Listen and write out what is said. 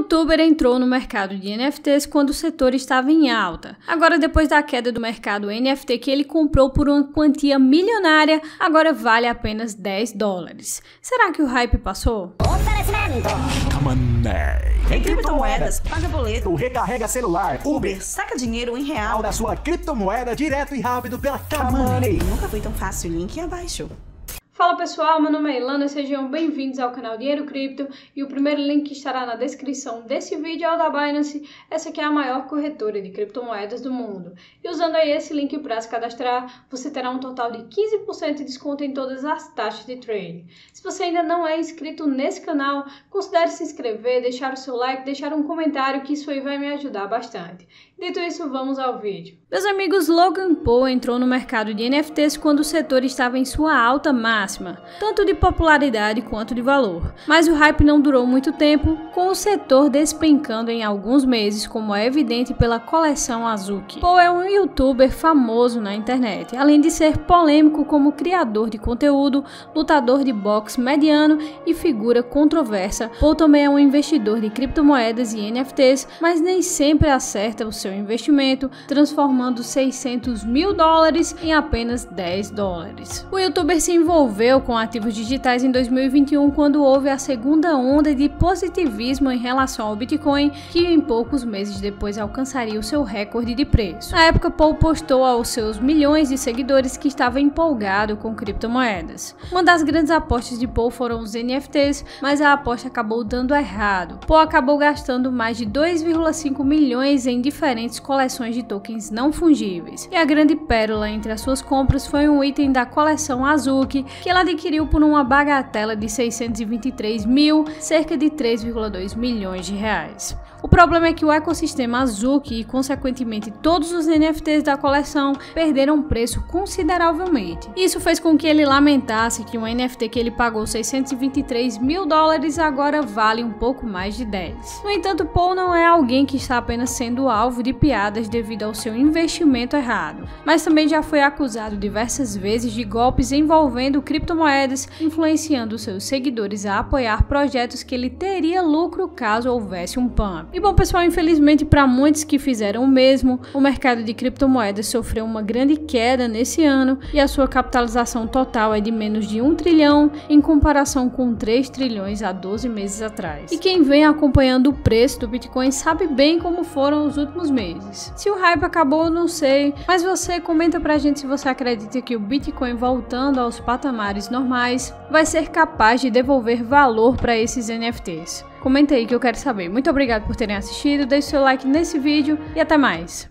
youtuber entrou no mercado de NFTs quando o setor estava em alta. Agora, depois da queda do mercado NFT que ele comprou por uma quantia milionária, agora vale apenas 10 dólares. Será que o hype passou? Tem criptomoedas, paga boleto, recarrega celular, Uber, saca dinheiro em real da sua criptomoeda direto e rápido pela Kamoney. Nunca foi tão fácil, link abaixo. Fala pessoal, meu nome é Ilana, sejam bem-vindos ao canal Dinheiro Cripto e o primeiro link que estará na descrição desse vídeo é o da Binance, essa que é a maior corretora de criptomoedas do mundo. E usando aí esse link para se cadastrar, você terá um total de 15% de desconto em todas as taxas de trade. Se você ainda não é inscrito nesse canal, considere se inscrever, deixar o seu like, deixar um comentário que isso aí vai me ajudar bastante. Dito isso, vamos ao vídeo. Meus amigos, Logan Paul entrou no mercado de NFTs quando o setor estava em sua alta máxima, tanto de popularidade quanto de valor. Mas o hype não durou muito tempo, com o setor despencando em alguns meses, como é evidente pela coleção Azuki. Paul é um youtuber famoso na internet, além de ser polêmico como criador de conteúdo, lutador de boxe mediano e figura controversa. Paul também é um investidor de criptomoedas e NFTs, mas nem sempre acerta o seu investimento, transformando 600 mil dólares em apenas 10 dólares. O youtuber se envolveu com ativos digitais em 2021, quando houve a segunda onda de positivismo em relação ao Bitcoin, que em poucos meses depois alcançaria o seu recorde de preço. Na época, Paul postou aos seus milhões de seguidores que estava empolgado com criptomoedas. Uma das grandes apostas de Paul foram os NFTs, mas a aposta acabou dando errado. Paul acabou gastando mais de 2,5 milhões em diferentes coleções de tokens não fungíveis. E a grande pérola entre as suas compras foi um item da coleção Azuki, que ela adquiriu por uma bagatela de 623 mil, cerca de 3,2 milhões de reais. O problema é que o ecossistema Azuki e, consequentemente, todos os NFTs da coleção perderam preço consideravelmente. Isso fez com que ele lamentasse que um NFT que ele pagou 623 mil dólares agora vale um pouco mais de 10. No entanto, Paul não é alguém que está apenas sendo alvo de piadas devido ao seu investimento errado, mas também já foi acusado diversas vezes de golpes envolvendo criptomoedas, influenciando seus seguidores a apoiar projetos que ele teria lucro caso houvesse um pump. E bom pessoal, infelizmente para muitos que fizeram o mesmo, o mercado de criptomoedas sofreu uma grande queda nesse ano e a sua capitalização total é de menos de 1 trilhão em comparação com 3 trilhões há 12 meses atrás. E quem vem acompanhando o preço do Bitcoin sabe bem como foram os últimos meses. Se o hype acabou, eu não sei, mas você comenta pra gente se você acredita que o Bitcoin, voltando aos patamares normais, vai ser capaz de devolver valor para esses NFTs. Comenta aí que eu quero saber. Muito obrigado por terem assistido, deixe seu like nesse vídeo e até mais!